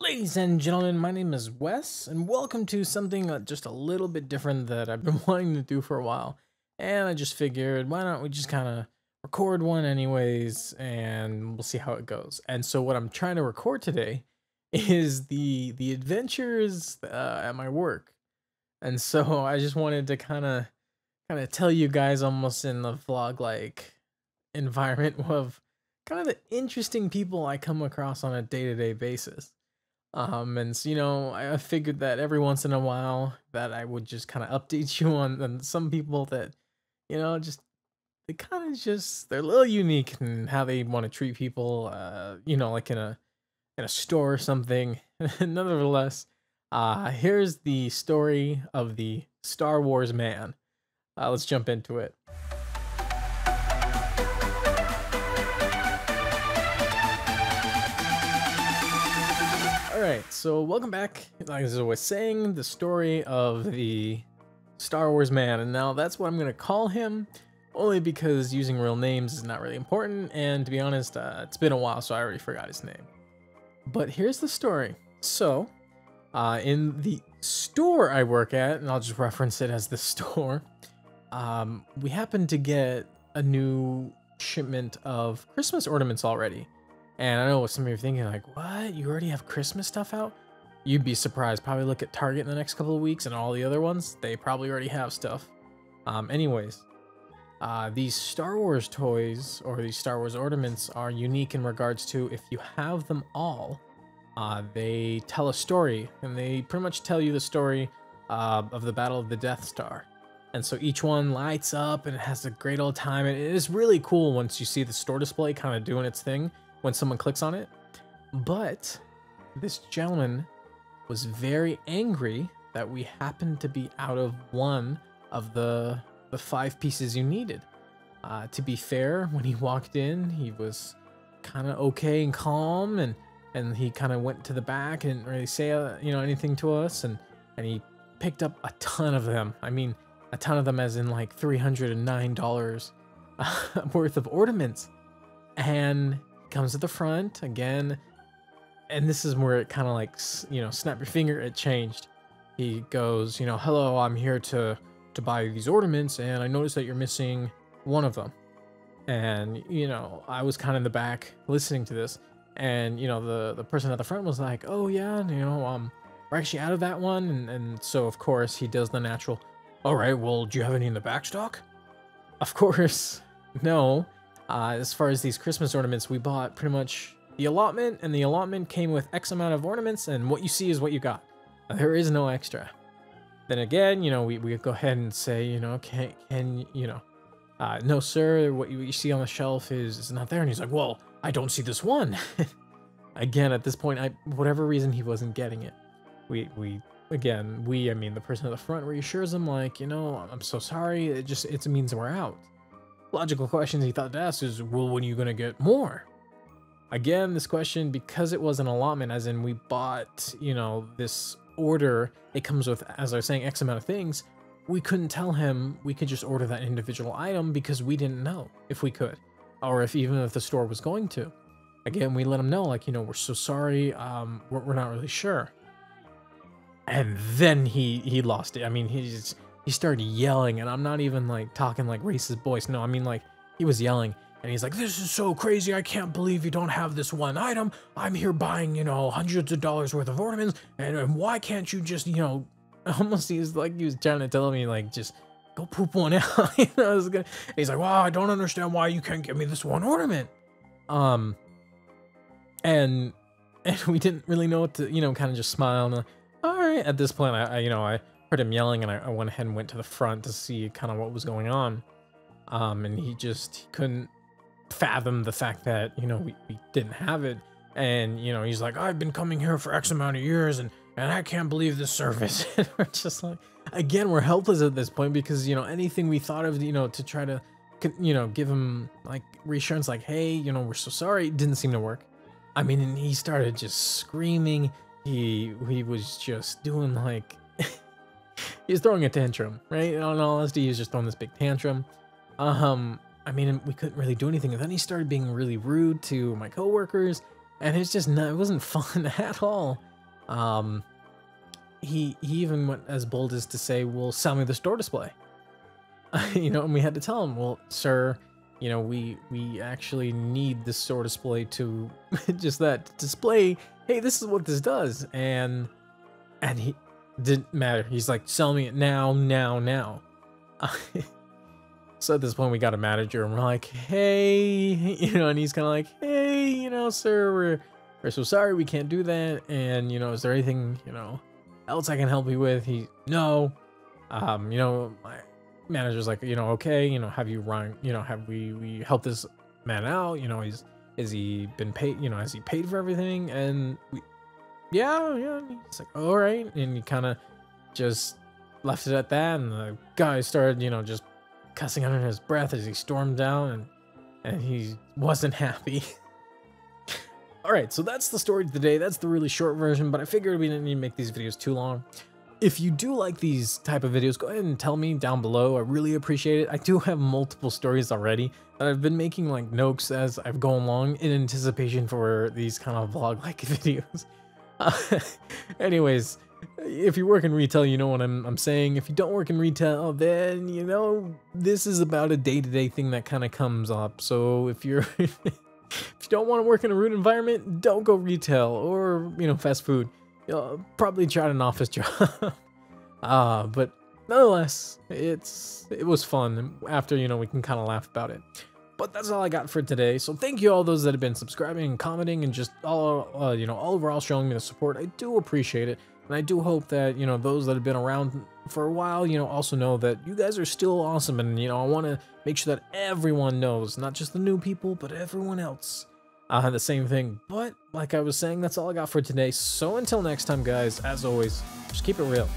Ladies and gentlemen, my name is Wes, and welcome to something just a little bit different that I've been wanting to do for a while. And I just figured, why don't we just kind of record one anyways, and we'll see how it goes. And so what I'm trying to record today is the adventures at my work. And so I just wanted to kind of tell you guys almost in the vlog-like environment of kind of the interesting people I come across on a day-to-day basis. And so, you know, I figured that every once in a while that I would just kind of update you on some people that, you know, just, they kind of just, they're a little unique in how they want to treat people, you know, like in a store or something. Nonetheless, here's the story of the Star Wars man. Let's jump into it. Alright, so welcome back. Like I was saying, the story of the Star Wars man, and now that's what I'm going to call him, only because using real names is not really important, and to be honest, it's been a while, so I already forgot his name. But here's the story. So, in the store I work at, and I'll just reference it as the store, we happened to get a new shipment of Christmas ornaments already. And I know some of you are thinking like, what? You already have Christmas stuff out? You'd be surprised. Probably look at Target in the next couple of weeks and all the other ones. They probably already have stuff. Anyways, these Star Wars toys or these Star Wars ornaments are unique in regards to if you have them all, they tell a story. And they pretty much tell you the story of the Battle of the Death Star. And so each one lights up and it has a great old time. And it is really cool once you see the store display kind of doing its thing when someone clicks on it. But this gentleman was very angry that we happened to be out of one of the five pieces you needed. To be fair, when he walked in, he was kind of okay and calm, and he kind of went to the back and didn't really say you know, anything to us, and he picked up a ton of them. I mean, a ton of them as in like $309 worth of ornaments. And comes at the front again, and this is where it kind of like, you know, snap your finger, it changed. He goes, you know, hello, I'm here to buy these ornaments, and I noticed that you're missing one of them. And, you know, I was kind of in the back listening to this, and, you know, the person at the front was like, oh yeah, you know, we're actually out of that one. And so of course he does the natural, all right, well, do you have any in the back stock? Of course, no. As far as these Christmas ornaments, we bought pretty much the allotment, and the allotment came with X amount of ornaments, and what you see is what you got. There is no extra. Then again, you know, we go ahead and say, you know, can you know, no sir, what you see on the shelf is not there. And he's like, well, I don't see this one. Again, at this point, whatever reason he wasn't getting it. I mean, the person at the front reassures him like, you know, I'm so sorry. It means we're out. Logical questions he thought to ask is, well, when are you going to get more? Again, this question, because it was an allotment, as in we bought, you know, this order, it comes with, as I was saying, X amount of things. We couldn't tell him we could just order that individual item because we didn't know if we could, or if even if the store was going to. Again, we let him know, like, you know, we're so sorry, we're not really sure. And then he lost it. I mean, he started yelling, and I'm not even like talking like racist voice. No, I mean like he was yelling, and he's like, this is so crazy. I can't believe you don't have this one item. I'm here buying, you know, hundreds of dollars worth of ornaments. And why can't you just, you know, almost he's like, he was trying to tell me like, just go poop one out. You know, he's like, wow, I don't understand why you can't give me this one ornament. And we didn't really know what to, you know, kind of just smile. And like, all right, at this point, I heard him yelling, and I went ahead and went to the front to see kind of what was going on. And he just couldn't fathom the fact that, you know, we didn't have it. And, you know, he's like, I've been coming here for X amount of years, and I can't believe this service. And we're just like, again, we're helpless at this point because, you know, anything we thought of, you know, to try to, you know, give him like reassurance, like, hey, you know, we're so sorry, didn't seem to work. I mean, and he started just screaming. He was just doing like, he's throwing a tantrum, right? In all honesty, he's just throwing this big tantrum. I mean, we couldn't really do anything. And then he started being really rude to my coworkers. and it's just not, it wasn't fun at all. He even went as bold as to say, "Well, sell me the store display." You know, and we had to tell him, "Well, sir, you know, we actually need the store display to just that display. Hey, this is what this does." And he didn't matter. He's like, "Sell me it now, now, now." So at this point, we got a manager, and we're like, "Hey, you know," and he's kind of like, "Hey, you know, sir, we're so sorry, we can't do that. And you know, is there anything, you know, else I can help you with?" He, "No." You know, my manager's like, "You know, okay, you know, have you run, you know, have we helped this man out? You know, is he been paid? You know, has he paid for everything?" And we, yeah. He's like, "All right," and he kind of just left it at that. And the guy started, you know, just cussing under his breath as he stormed down, and he wasn't happy. All right, so that's the story today. That's the really short version, but I figured we didn't need to make these videos too long. If you do like these type of videos, go ahead and tell me down below. I really appreciate it. I do have multiple stories already that I've been making like notes as I've gone along in anticipation for these kind of vlog-like videos. Anyways, if you work in retail, you know what I'm saying. If you don't work in retail, then, you know, this is about a day-to-day thing that kind of comes up. So if you're, if you don't want to work in a rude environment, don't go retail or, you know, fast food. You'll probably try an office job. But nonetheless, it was fun. After, you know, we can kind of laugh about it. But that's all I got for today. So thank you all those that have been subscribing and commenting and just all, you know, all overall showing me the support. I do appreciate it. And I do hope that, you know, those that have been around for a while, you know, also know that you guys are still awesome. And, you know, I want to make sure that everyone knows, not just the new people, but everyone else. The same thing. But like I was saying, that's all I got for today. So until next time, guys, as always, just keep it real.